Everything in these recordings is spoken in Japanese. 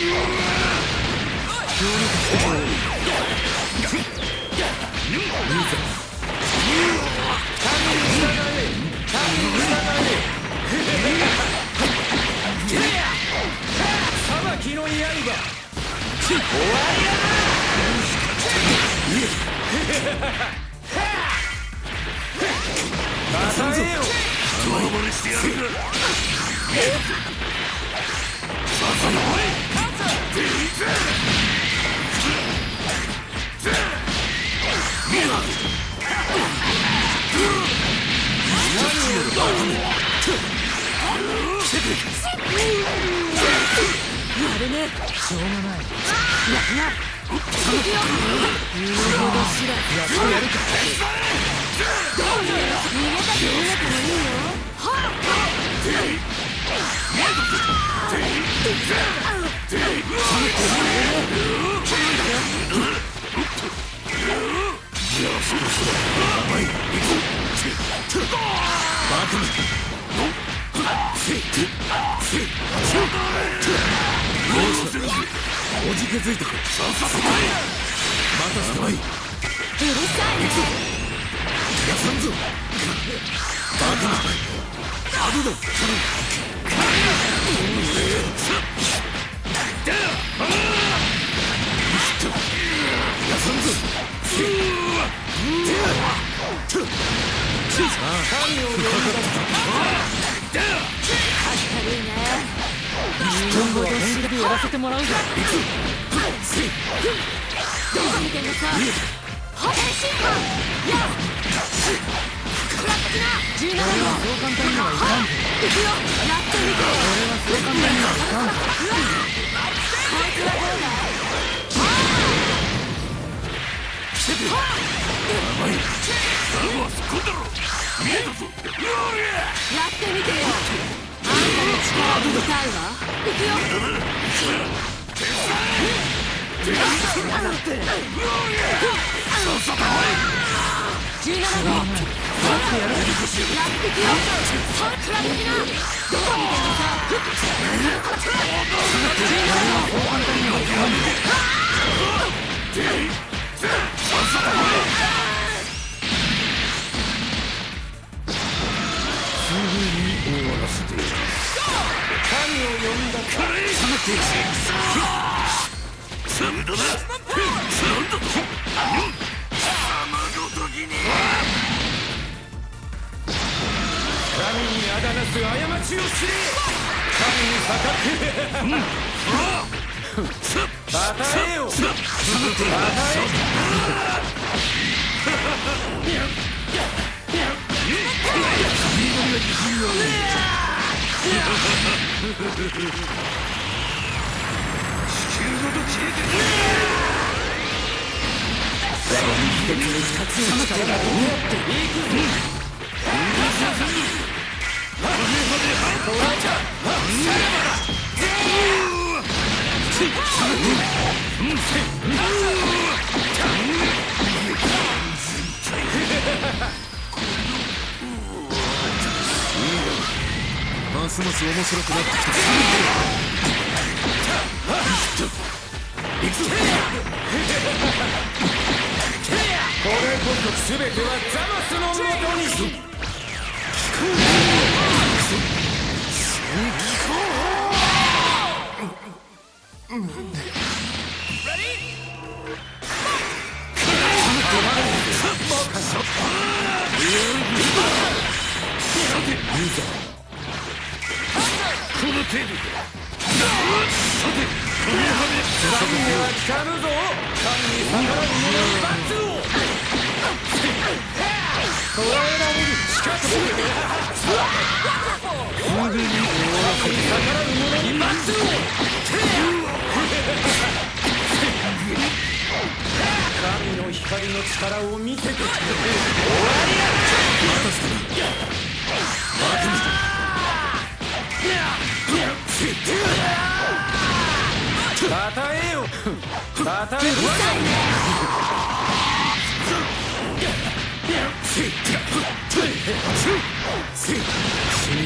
死に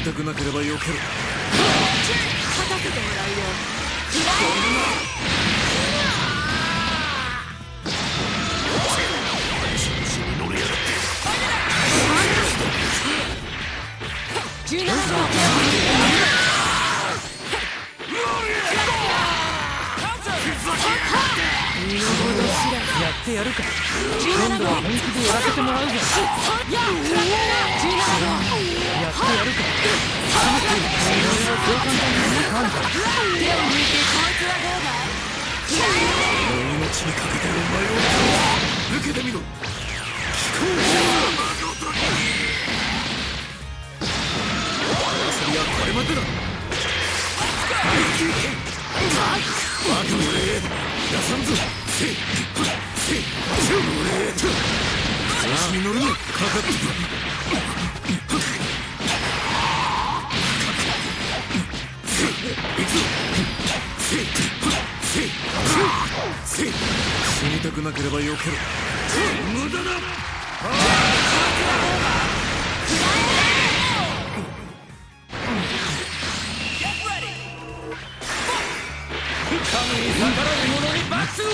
たくなければよける。勝たせてもらうよ。ってやるか。今度は本気でやらせてもらうぜ。やってやるか。手を抜いてこいつはどうだ。命にかけてお前を受けてみろ。次はこれまでだ。バカ俺出さんぞ。調子に乗るのかかってくる。死にたくなければよけろ。無駄だ。神に逆らう者に罰を。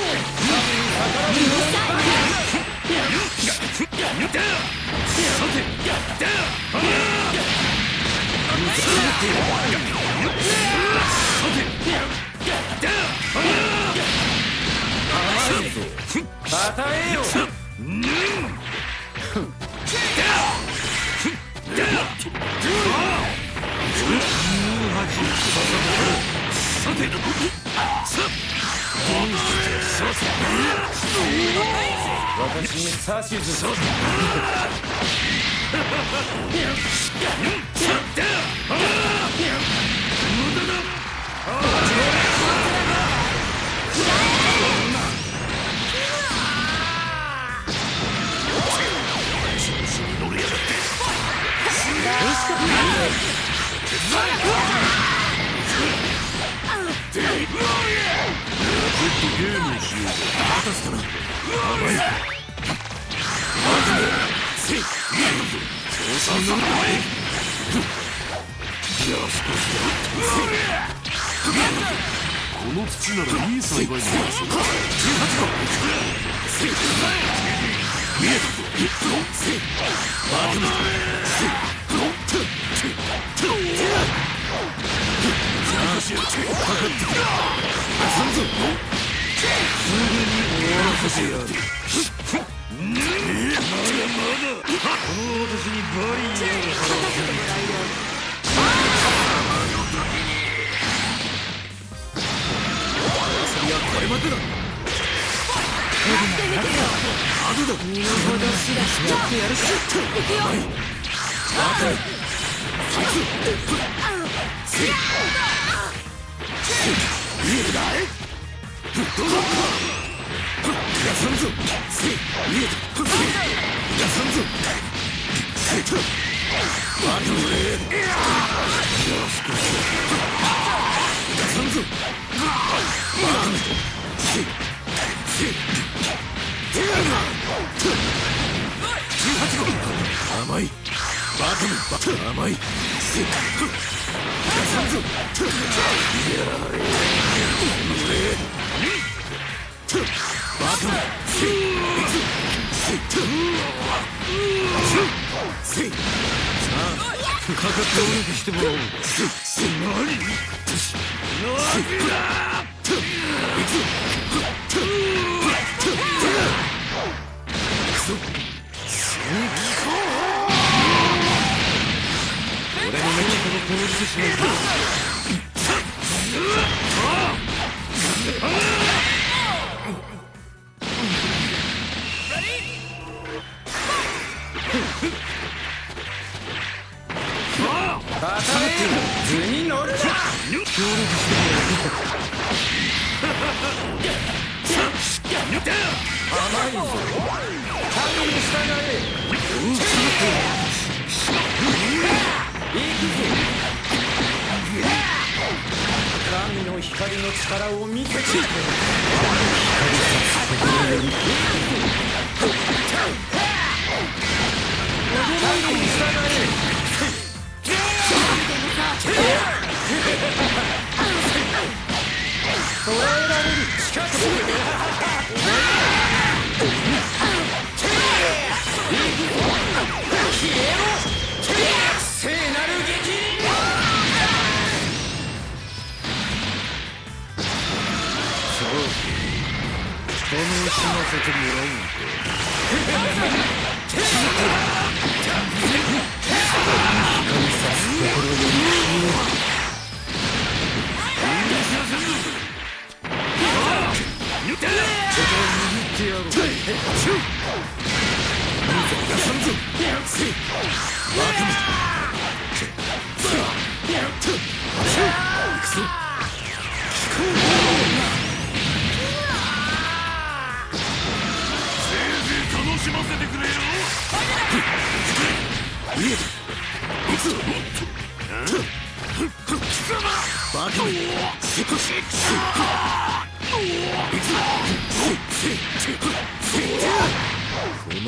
こ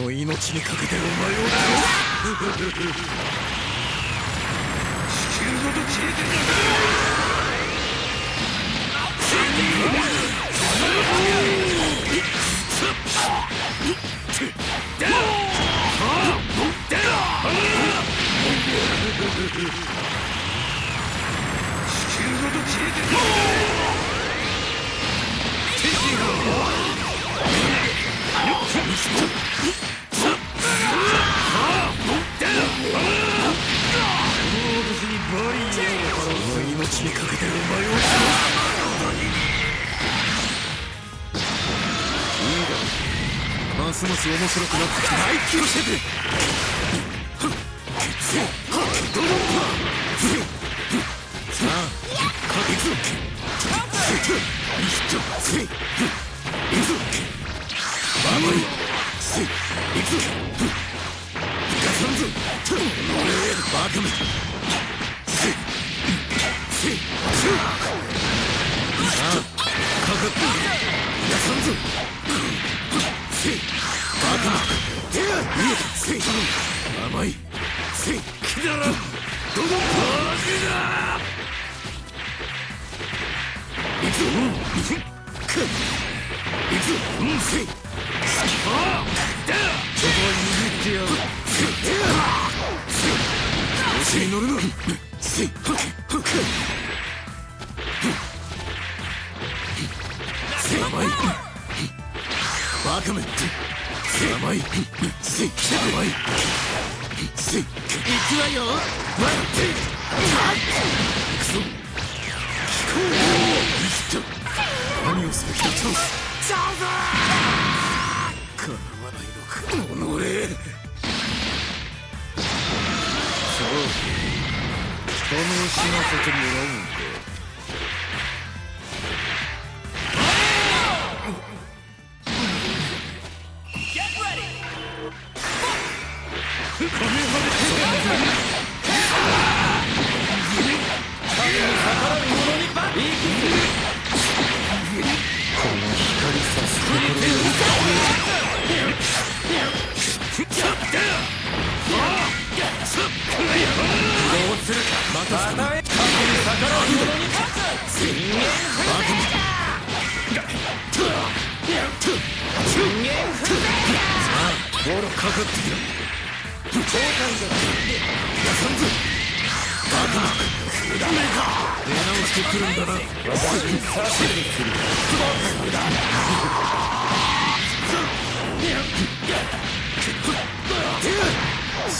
の命にかけてお前をな地球ごと消えてますます面白くなってきた。大気をしてく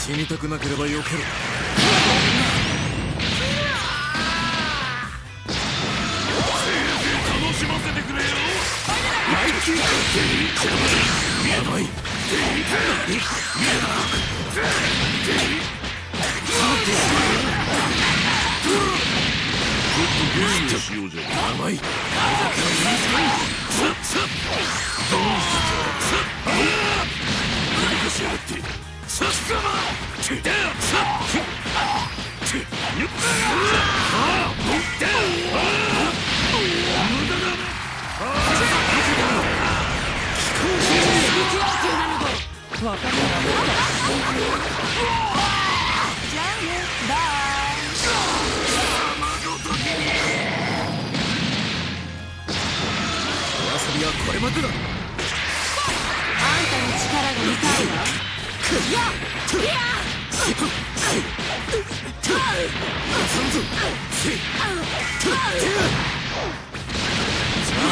死にたくなければよけろ。さ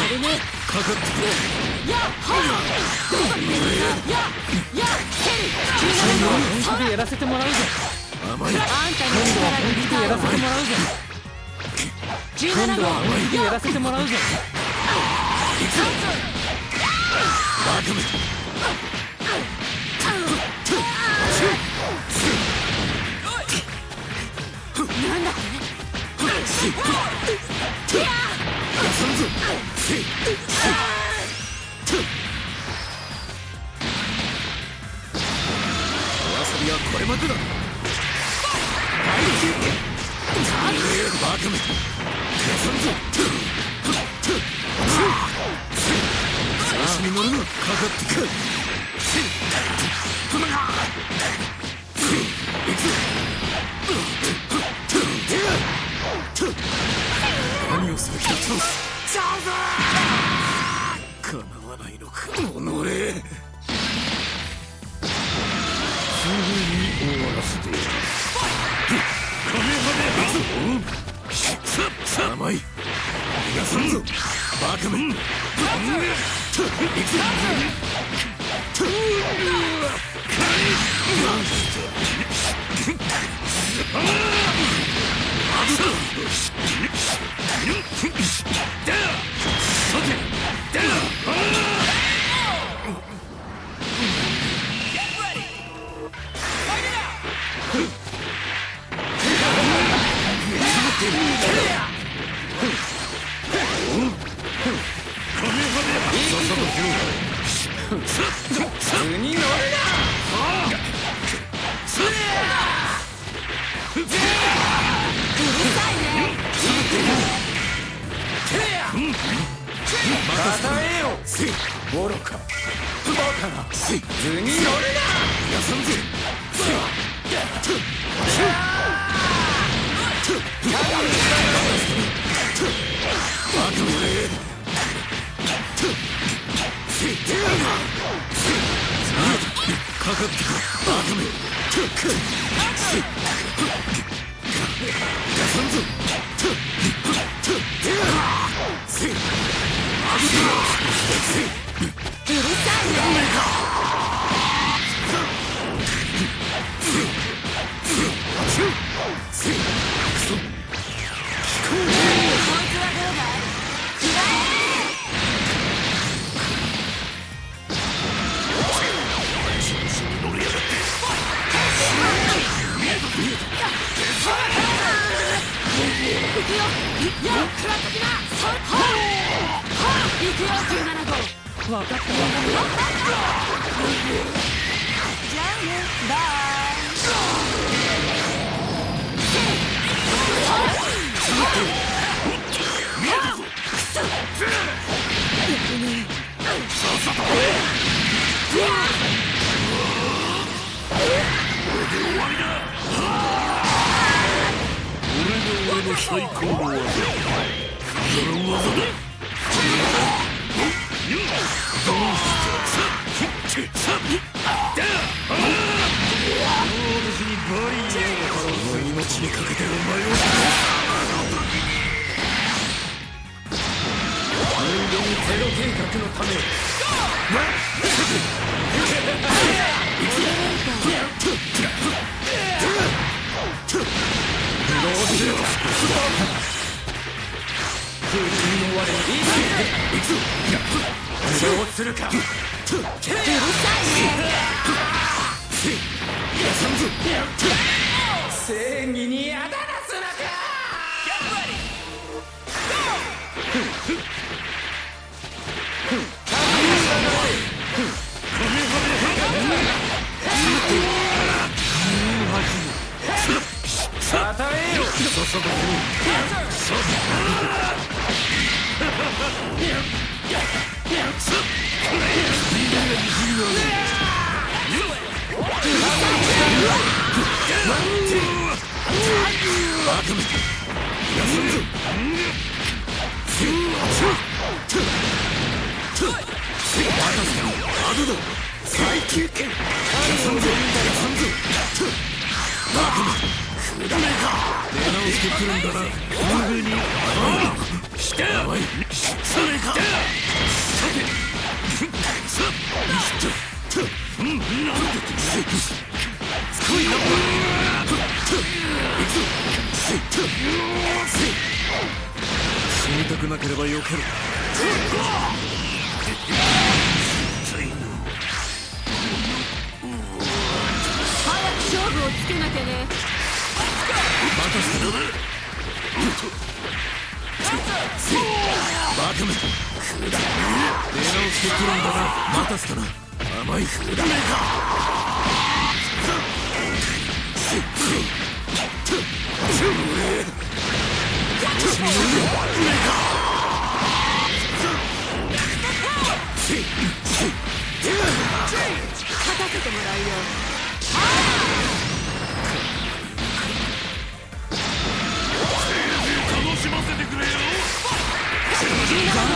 あれね、かかってくれ。やっはやっ本気でやらせてもらうぜ。甘い。今度は本気でやらせてもらうぜ。今度は本気でやらせてもらうぜ。バカめ。なんだこれ。お遊びはこれまでだ。バカめ。調子に乗るな。かかってく。いくぞ。何をする気だ。チャンスかなわないのか。己すぐに終わらせてやる。カメハメハメ。甘い。逃がさんぞバカめ。さて、くだらねえか。出直してくるんだな。死にたくなければよける。早く勝負をつけなきゃね。勝たせてもらうよ。楽しませてくれよ。ア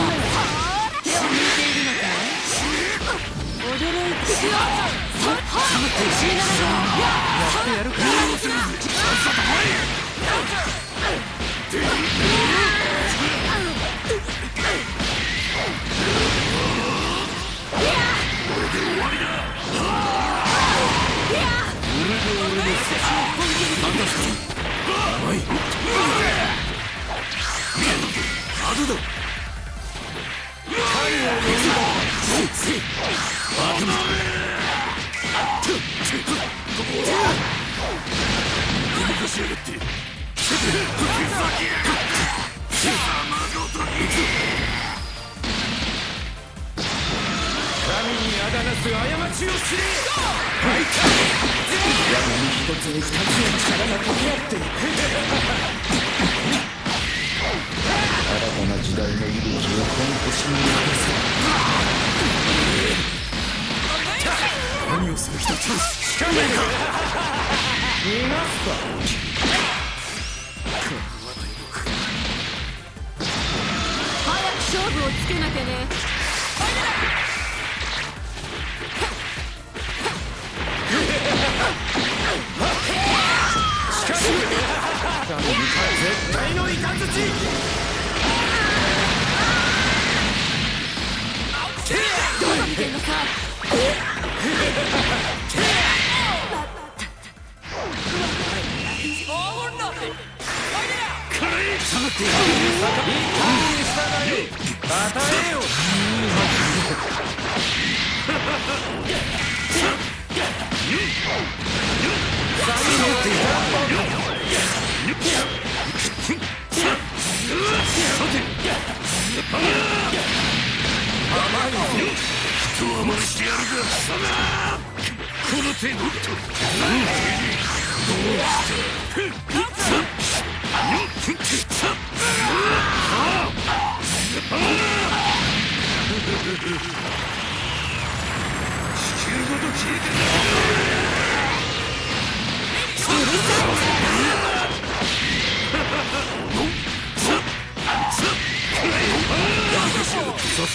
ドだ。新たな時代の息吹をこの星に任せる。何をする人チャンスしかないか。逃がすか。この話題の国。早く勝負をつけなきゃね。しかし絶対のイカズチ。どう見てんのか。人を甘くしてやるか。この手のさっさ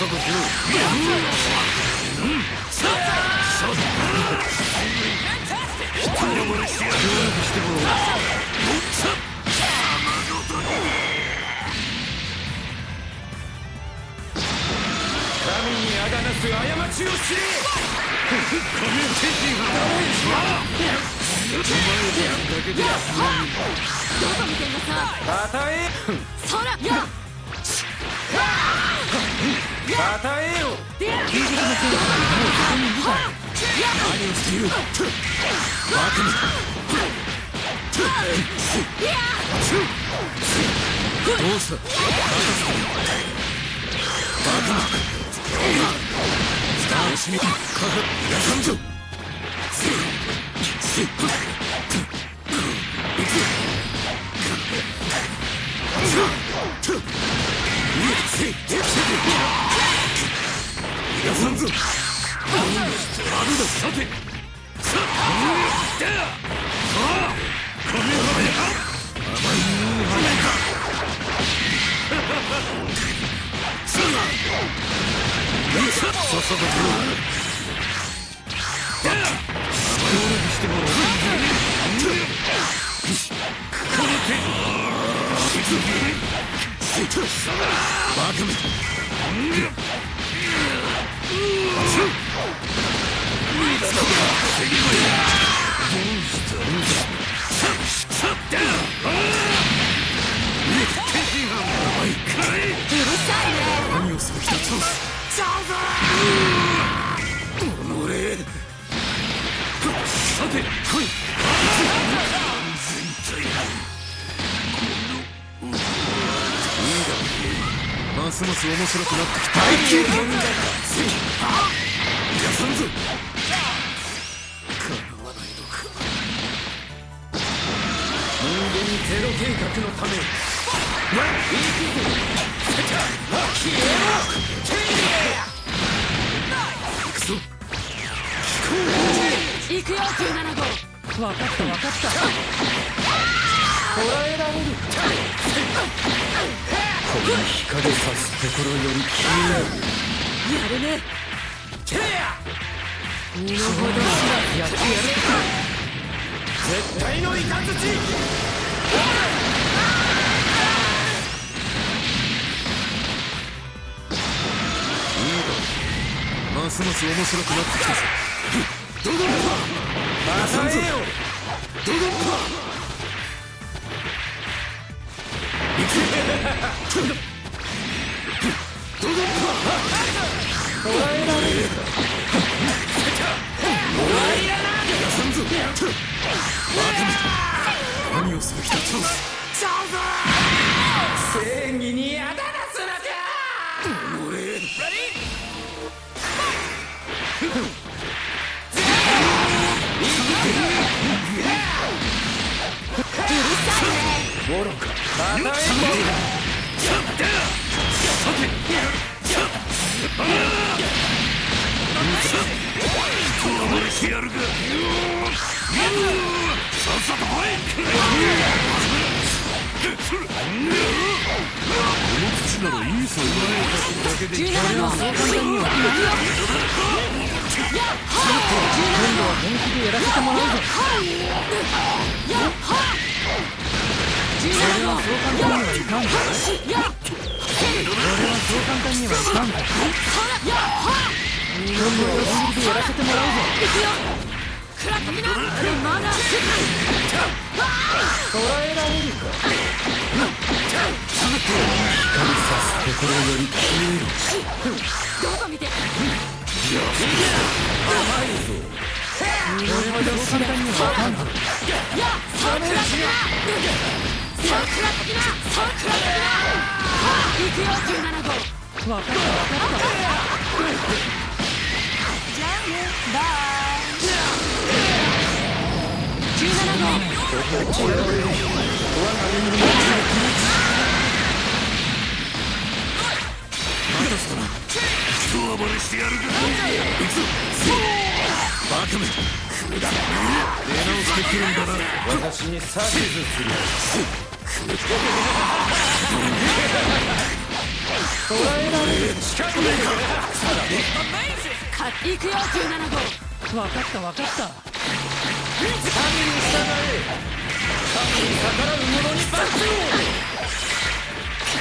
としろ。またえよ。何をしている。逃がさんぞ。この手ますます面白くなってきた。大急行だ。やさんぞ。叶わないのか。人間ゼロ計画のため。ま、行くぞ。行くよ17号。わかったわかった。捕らえられる。この光刺すところより気になる。やるね。ケア。身の程知らずやってやる。絶対のイカズチ。いいだ。ますます面白くなってきたぞ。ドドンパ。まさえよ。ドドンパ。ドドンパ！何をする気だチャンス！正義にあだ名するか！俺！レディー！うるさいね！愚か！またエンボーだ。さて、今度は本気でやらせてもらうぞ。俺はそう簡単にはいかん。俺はそう簡単にはいかん。私にサービスする。捕らえられる。行くよ17号。分かった分かった。神に従え。神に逆らう者に罰を。す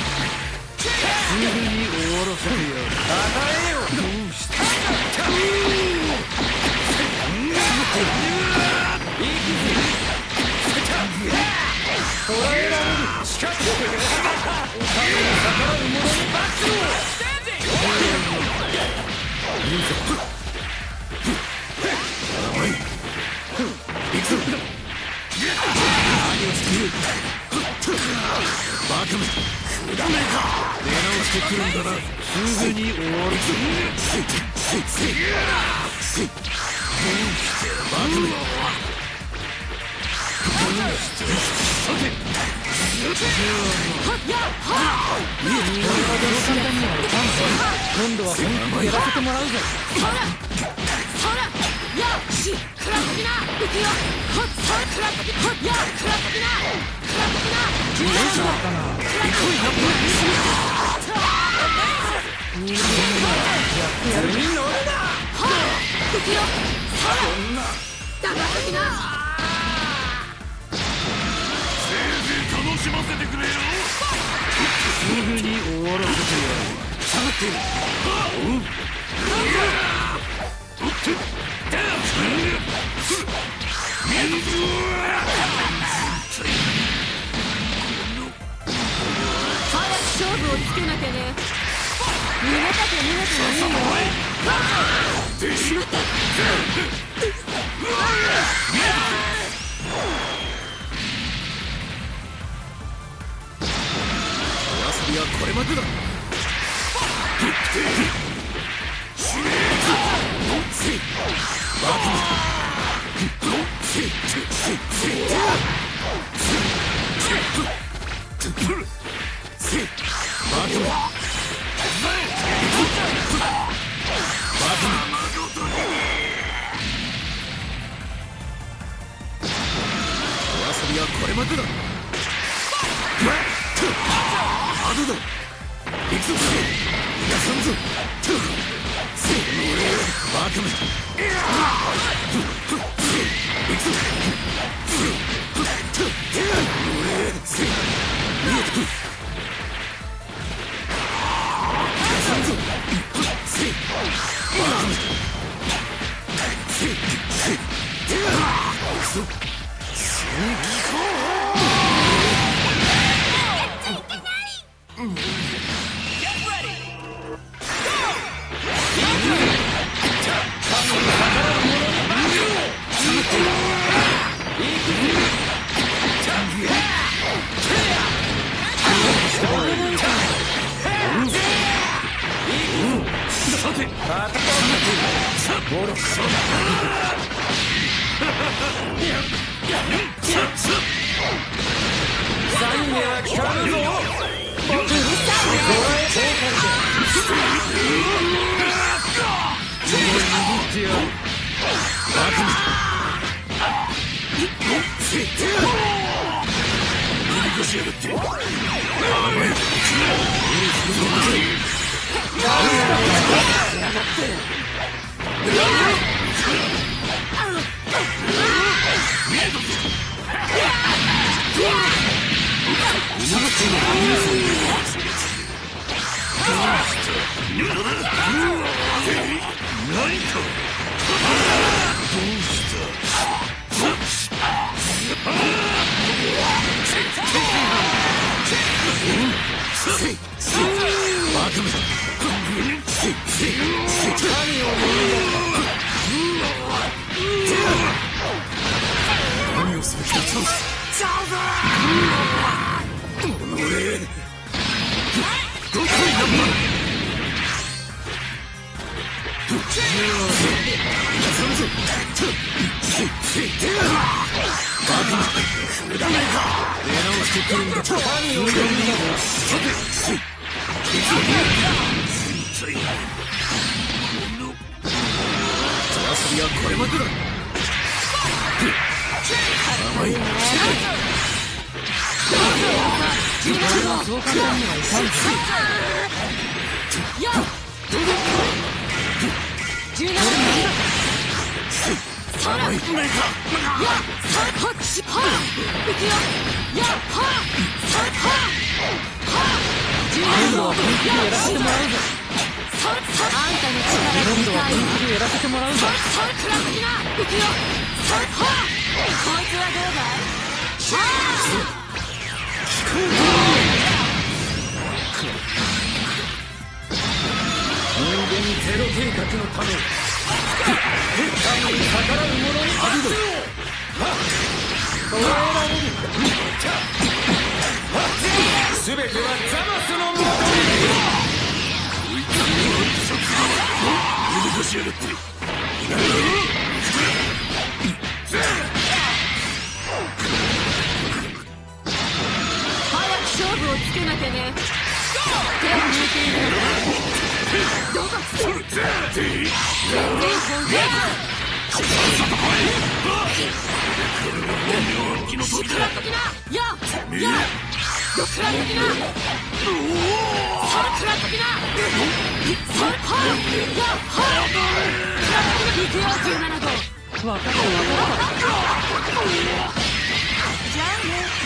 ぐに終わらせるよ。与えよ。どうして。行くぜ。捕らえられる。近くでお金に逆らう者に罰を。こんな。行くぞ。ぐに終わらせてやる。下がっている。早く勝負をつけなきゃね。逃げたく逃げてもいいよ。しまった。お遊びはこれまでだ。ジャングル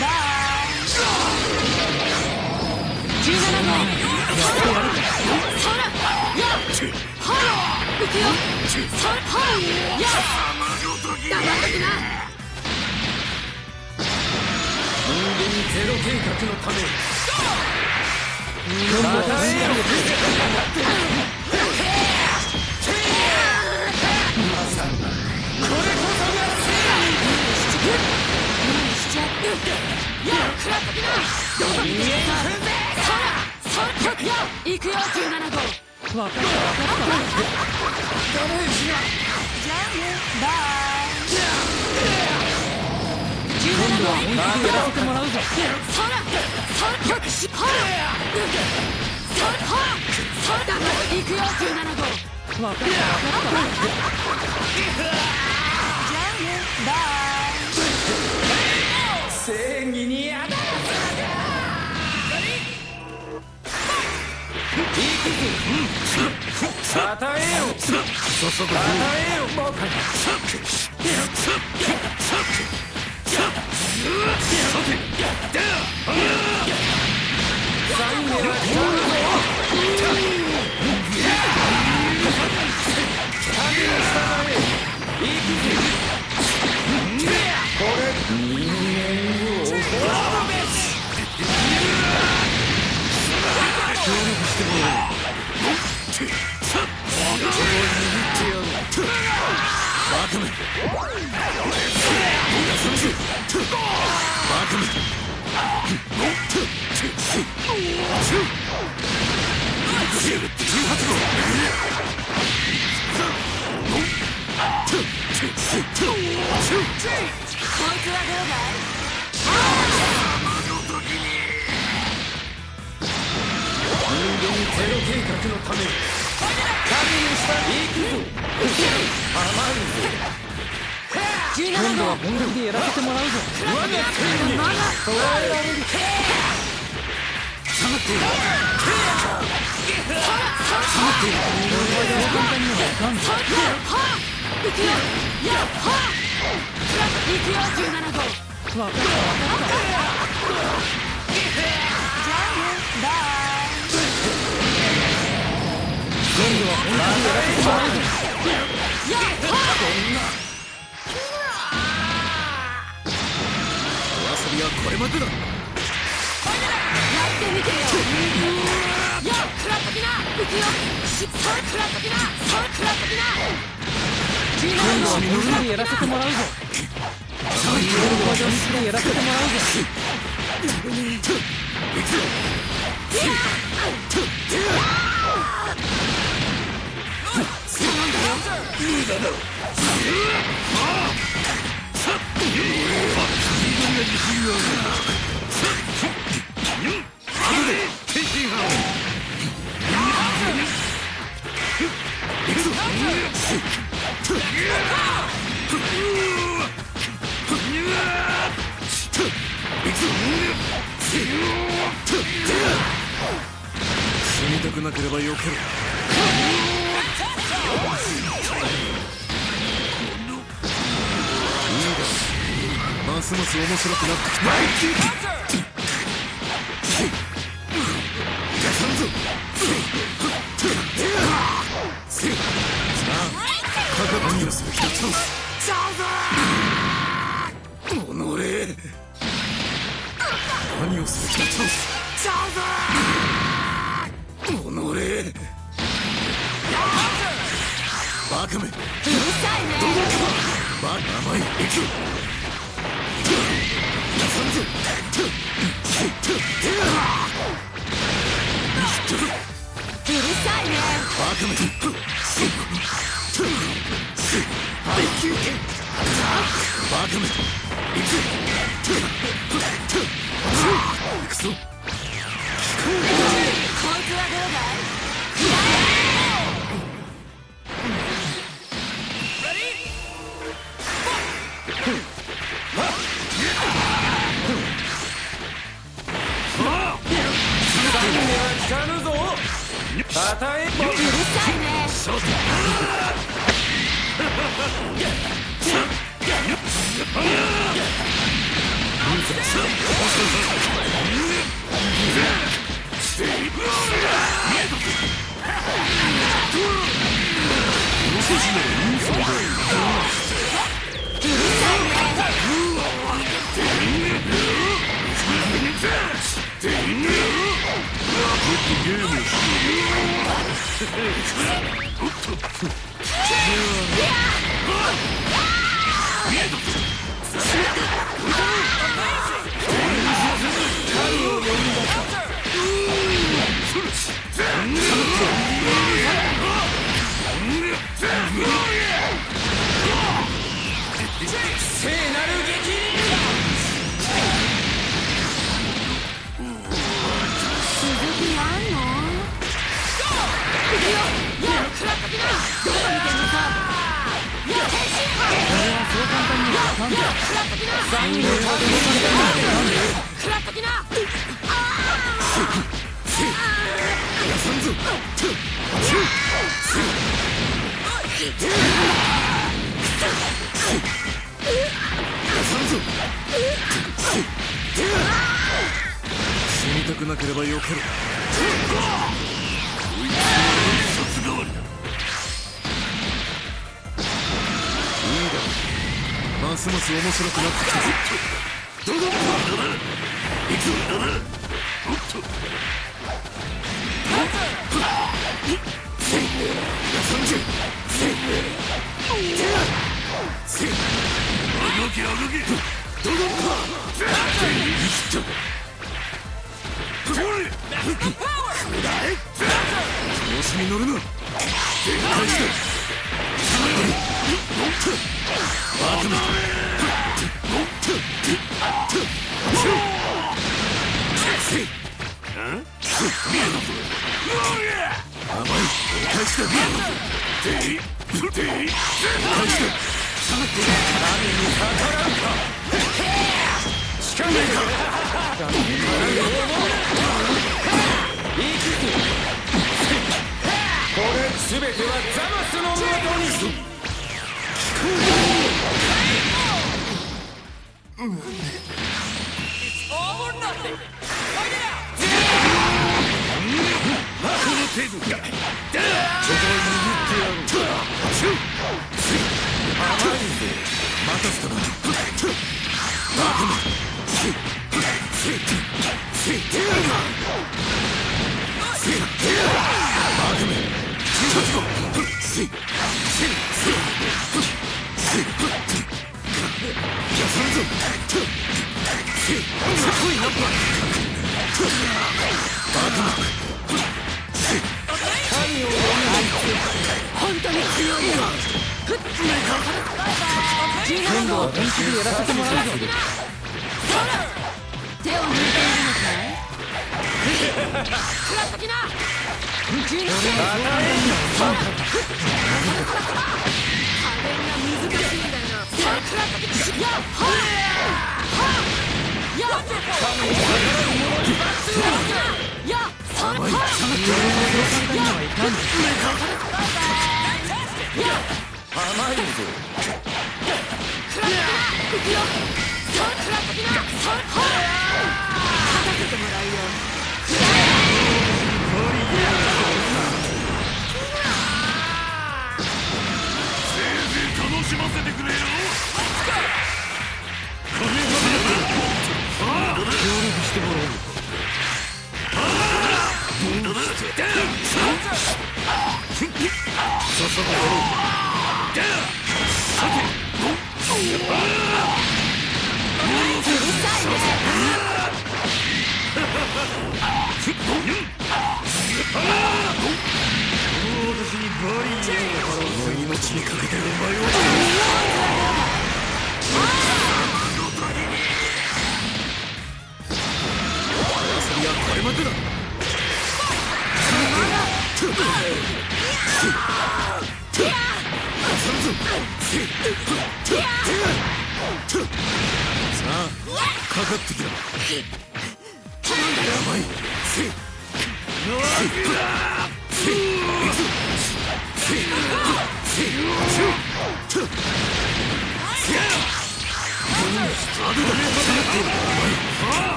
ダーン。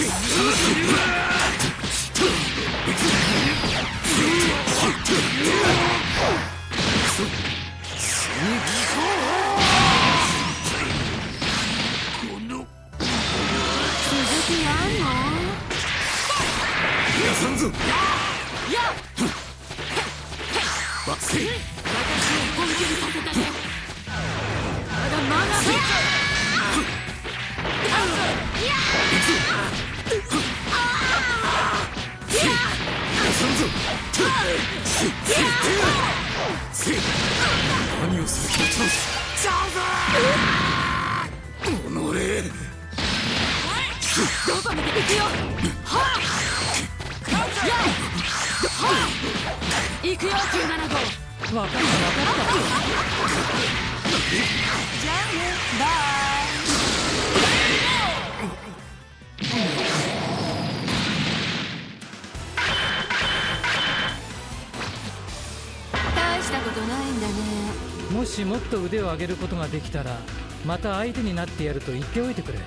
もしもっと腕を上げることができたらまた相手になってやると言っておいてくれ。